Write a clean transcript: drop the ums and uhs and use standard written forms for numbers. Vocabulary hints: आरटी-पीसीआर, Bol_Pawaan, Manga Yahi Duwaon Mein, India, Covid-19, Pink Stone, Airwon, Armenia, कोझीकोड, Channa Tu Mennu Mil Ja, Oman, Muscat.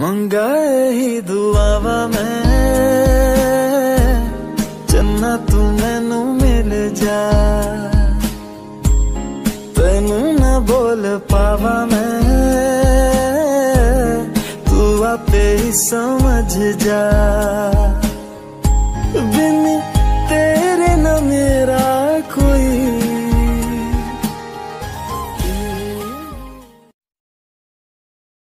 मंगा यही दुआवा मैं, चन्ना तू मैनू मिल जा। तैनू ना बोल पावा मैं, तू आपे ही समझ जा।